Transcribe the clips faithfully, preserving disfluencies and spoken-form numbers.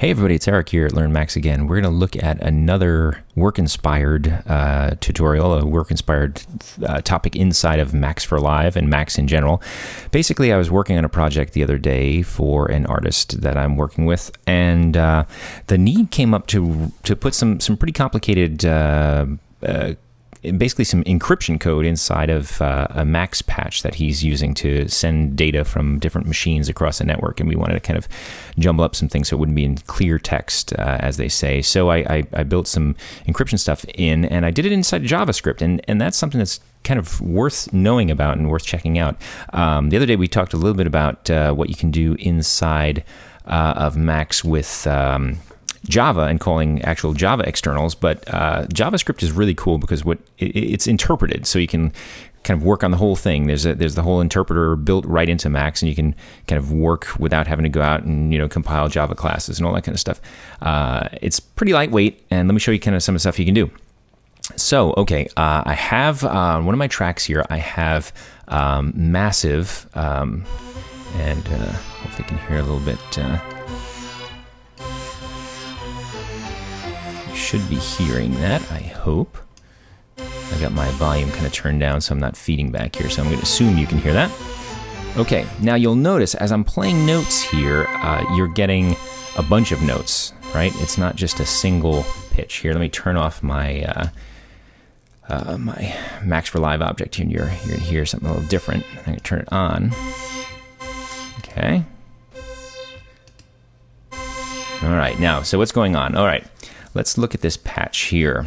Hey everybody, it's Eric here at LearnMax again. We're going to look at another work-inspired uh, tutorial, a work-inspired uh, topic inside of Max for Live and Max in general. Basically, I was working on a project the other day for an artist that I'm working with, and uh, the need came up to to put some some pretty complicated uh, uh, basically some encryption code inside of uh, a Max patch that he's using to send data from different machines across the network, and we wanted to kind of jumble up some things so it wouldn't be in clear text, uh, as they say. So I, I, I built some encryption stuff in, and I did it inside JavaScript, and, and that's something that's kind of worth knowing about and worth checking out. Um, the other day we talked a little bit about uh, what you can do inside uh, of Max with um, Java and calling actual Java externals, but uh, JavaScript is really cool because what it, it's interpreted, so you can kind of work on the whole thing. There's a, there's the whole interpreter built right into Max, and you can kind of work without having to go out and, you know, compile Java classes and all that kind of stuff. Uh, it's pretty lightweight, and let me show you kind of some of the stuff you can do. So, okay, uh, I have on uh, one of my tracks here, I have um, Massive, um, and uh, hopefully you can hear a little bit. Uh, Should be hearing that, I hope. I got my volume kind of turned down, so I'm not feeding back here, so I'm going to assume you can hear that. Okay, now you'll notice as I'm playing notes here, uh, you're getting a bunch of notes, right? It's not just a single pitch here. Let me turn off my uh, uh, my Max for Live object here, and you're, you're going to hear something a little different. I'm going to turn it on. Okay. All right, now, so what's going on? All right. Let's look at this patch here,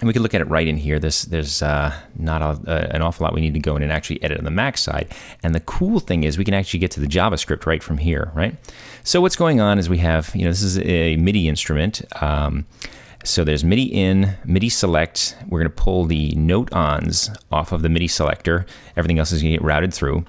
and we can look at it right in here. This, there's uh, not a, uh, an awful lot we need to go in and actually edit on the Max side. And the cool thing is we can actually get to the JavaScript right from here, right? So what's going on is we have, you know, this is a MIDI instrument. Um, so there's MIDI in, MIDI select. We're going to pull the note ons off of the MIDI selector. Everything else is going to get routed through.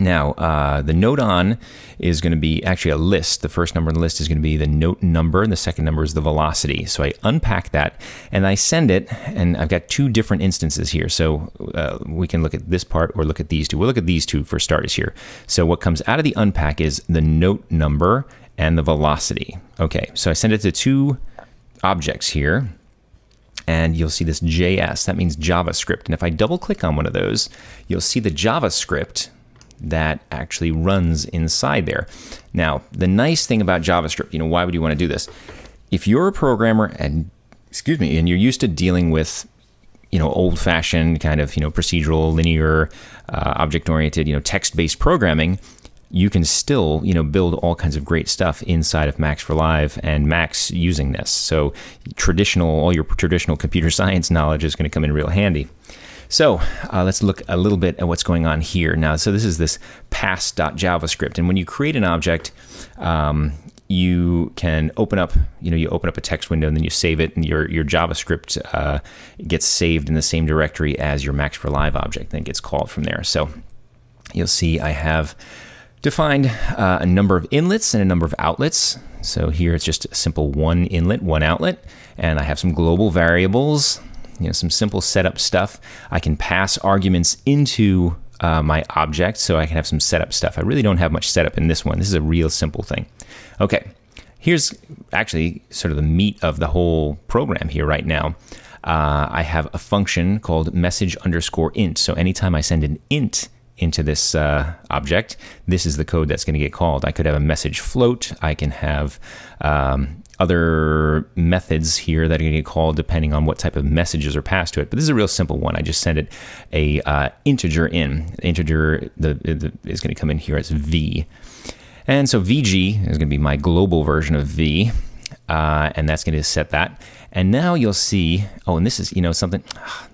Now, uh, the note on is going to be actually a list. The first number in the list is going to be the note number, and the second number is the velocity. So I unpack that, and I send it, and I've got two different instances here. So uh, we can look at this part or look at these two. We'll look at these two for starters here. So what comes out of the unpack is the note number and the velocity. Okay, so I send it to two objects here, and you'll see this J S. That means JavaScript. And if I double-click on one of those, you'll see the JavaScript that actually runs inside there. Now, the nice thing about JavaScript, you know, why would you want to do this? If you're a programmer and, excuse me, and you're used to dealing with, you know, old-fashioned kind of, you know, procedural, linear, uh, object-oriented, you know, text-based programming, you can still, you know, build all kinds of great stuff inside of Max for Live and Max using this. So traditional, all your traditional computer science knowledge is going to come in real handy. So uh, let's look a little bit at what's going on here now. So this is this pass.javascript, and when you create an object, um, you can open up, you know, you open up a text window, and then you save it, and your your JavaScript uh, gets saved in the same directory as your Max for Live object, then gets called from there. So you'll see I have defined uh, a number of inlets and a number of outlets. So here it's just a simple one inlet, one outlet, and I have some global variables. You know, some simple setup stuff. I can pass arguments into uh, my object, so I can have some setup stuff. I really don't have much setup in this one. This is a real simple thing. Okay, here's actually sort of the meat of the whole program here right now. Uh, I have a function called message underscore int. So anytime I send an int into this uh, object, this is the code that's going to get called. I could have a message float. I can have um, other methods here that are going to get called depending on what type of messages are passed to it. But this is a real simple one. I just send it a uh, integer in. Integer the, the, is going to come in here as v. And so vg is going to be my global version of v. Uh, and that's going to set that. And now you'll see, oh, and this is, you know, something,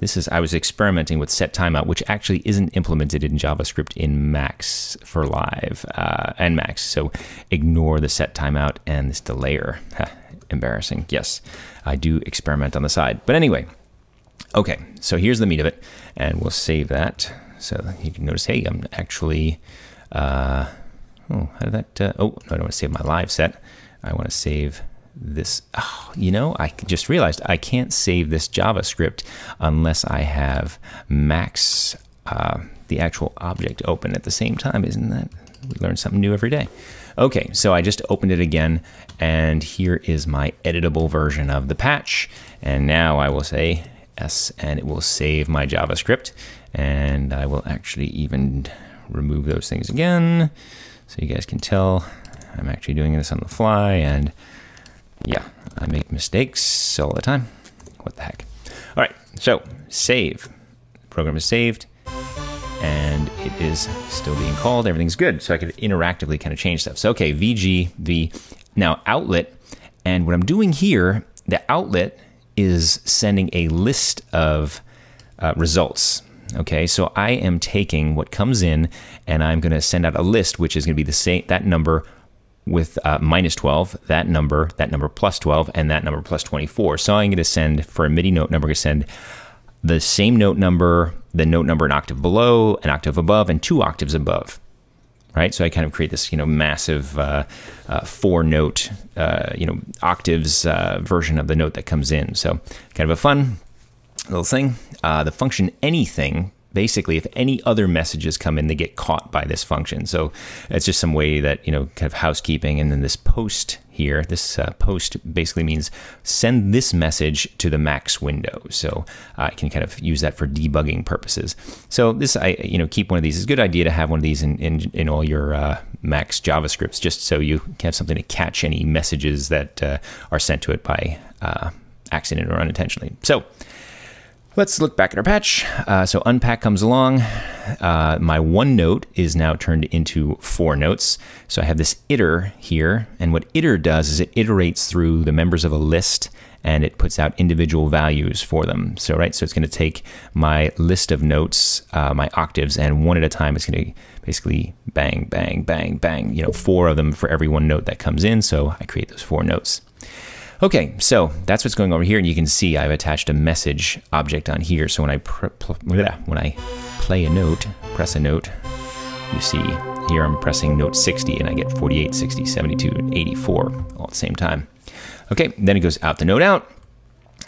this is, I was experimenting with set timeout, which actually isn't implemented in JavaScript in Max for Live uh, and Max. So ignore the set timeout and this delayer. Ha, embarrassing. Yes, I do experiment on the side. But anyway, okay, so here's the meat of it. And we'll save that. So you can notice, hey, I'm actually, uh, oh, how did that, uh, oh, no, I don't want to save my live set. I want to save this. Oh, you know, I just realized I can't save this JavaScript unless I have Max, uh, the actual object, open at the same time. Isn't that? We learn something new every day. Okay, so I just opened it again, and here is my editable version of the patch. And now I will say S, and it will save my JavaScript. And I will actually even remove those things again, so you guys can tell I'm actually doing this on the fly, and yeah, I make mistakes all the time. What the heck? All right, so save. The program is saved, and it is still being called. Everything's good, so I could interactively kind of change stuff. So okay, V G, V. Now outlet, and what I'm doing here, the outlet is sending a list of uh, results. Okay, so I am taking what comes in, and I'm going to send out a list, which is going to be the same, that number with uh, minus twelve, that number, that number plus twelve, and that number plus twenty-four. So I'm going to send, for a MIDI note number, I'm going to send the same note number, the note number an octave below, an octave above, and two octaves above, right? So I kind of create this, you know, massive uh, uh, four-note, uh, you know, octaves uh, version of the note that comes in. So kind of a fun little thing. Uh, the function anything, basically, if any other messages come in, they get caught by this function. So it's just some way that, you know, kind of housekeeping. And then this post here, this uh, post basically means send this message to the Max window. So uh, I can kind of use that for debugging purposes. So this, I, you know, keep one of these. It's a good idea to have one of these in, in, in all your uh, Max JavaScripts, just so you have something to catch any messages that uh, are sent to it by uh, accident or unintentionally. So let's look back at our patch. Uh, so unpack comes along. Uh, my one note is now turned into four notes. So I have this iter here. And what iter does is it iterates through the members of a list, and it puts out individual values for them. So, right, so it's going to take my list of notes, uh, my octaves, and one at a time, it's going to basically bang, bang, bang, bang, you know, four of them for every one note that comes in. So I create those four notes. Okay, so that's what's going over here, and you can see I've attached a message object on here. So when I pr pl when I play a note, press a note, you see here I'm pressing note sixty, and I get forty-eight, sixty, seventy-two, and eighty-four all at the same time. Okay, then it goes out the note out.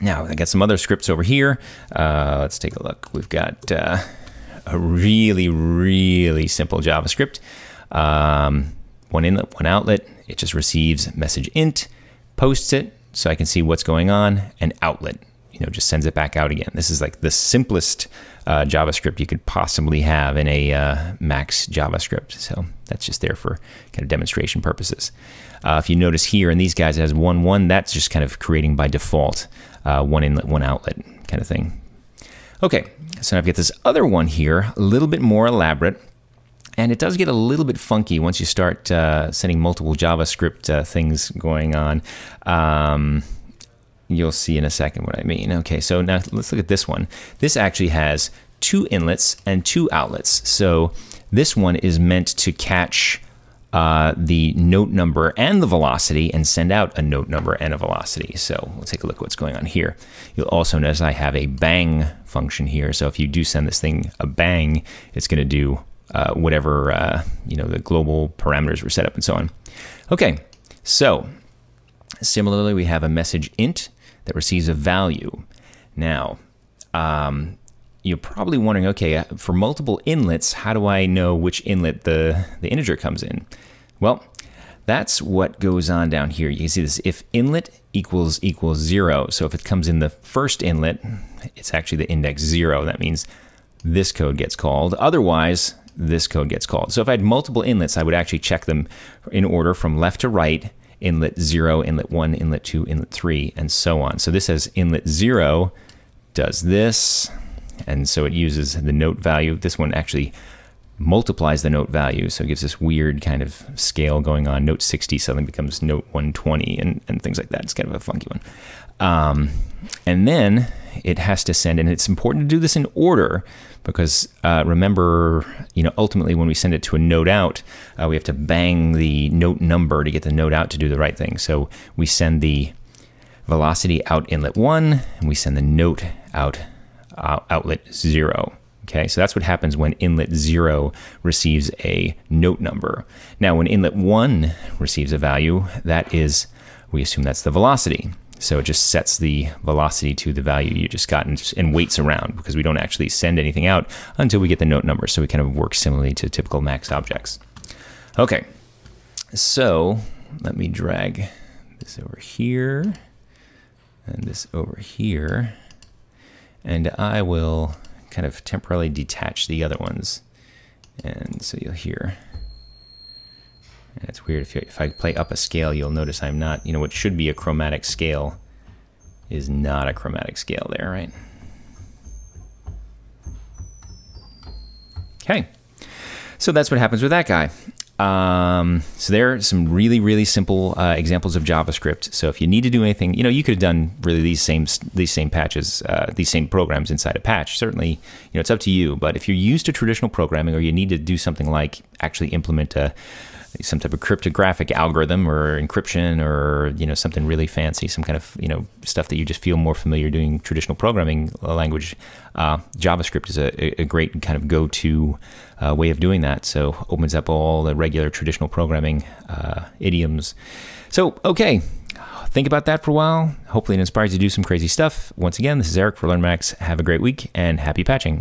Now I got some other scripts over here. Uh, let's take a look. We've got uh, a really, really simple JavaScript. Um, one inlet, one outlet. It just receives message int, posts it, so I can see what's going on, and outlet, you know, just sends it back out again. This is like the simplest uh, JavaScript you could possibly have in a uh, Max JavaScript. So that's just there for kind of demonstration purposes. Uh, if you notice here in these guys, it has one, one, that's just kind of creating by default, uh, one inlet, one outlet kind of thing. Okay, so now I've got this other one here, a little bit more elaborate. And it does get a little bit funky once you start uh, sending multiple JavaScript uh, things going on. Um, you'll see in a second what I mean. Okay, so now let's look at this one. This actually has two inlets and two outlets. So this one is meant to catch uh, the note number and the velocity and send out a note number and a velocity. So we'll take a look at what's going on here. You'll also notice I have a bang function here. So if you do send this thing a bang, it's going to do Uh, whatever, uh, you know, the global parameters were set up and so on. Okay, so similarly, we have a message int that receives a value. Now, um, you're probably wondering, okay, for multiple inlets, how do I know which inlet the, the integer comes in? Well, that's what goes on down here. You can see this if inlet equals equals zero. So if it comes in the first inlet, it's actually the index zero. That means this code gets called. Otherwise, this code gets called. So if I had multiple inlets, I would actually check them in order from left to right, inlet zero, inlet one, inlet two, inlet three, and so on. So this says inlet zero does this, and so it uses the note value. This one actually multiplies the note value, so it gives this weird kind of scale going on. Note sixty suddenly becomes note one twenty, and, and things like that. It's kind of a funky one. Um, and then it has to send, and it's important to do this in order, because uh, remember, you know, ultimately when we send it to a note out, uh, we have to bang the note number to get the note out to do the right thing. So we send the velocity out inlet one, and we send the note out uh, outlet zero. Okay, so that's what happens when inlet zero receives a note number. Now, when inlet one receives a value, that is, we assume that's the velocity. So it just sets the velocity to the value you just got, and, and waits around, because we don't actually send anything out until we get the note number. So we kind of work similarly to typical Max objects. Okay, So let me drag this over here and this over here, and I will kind of temporarily detach the other ones. And so you'll hear, and it's weird, if, you, if I play up a scale, you'll notice I'm not, you know, what should be a chromatic scale is not a chromatic scale there, right? Okay, so that's what happens with that guy. Um, so there are some really, really simple uh, examples of JavaScript. So if you need to do anything, you know, you could have done really these same these same patches, uh, these same programs inside a patch. Certainly, you know, it's up to you. But if you're used to traditional programming, or you need to do something like actually implement a some type of cryptographic algorithm or encryption, or you know, something really fancy, some kind of you know stuff that you just feel more familiar doing traditional programming language, uh, JavaScript is a, a great kind of go-to uh, way of doing that. So opens up all the regular traditional programming uh, idioms. So okay, think about that for a while. Hopefully it inspires you to do some crazy stuff. Once again, this is Eric for LearnMax. Have a great week and happy patching.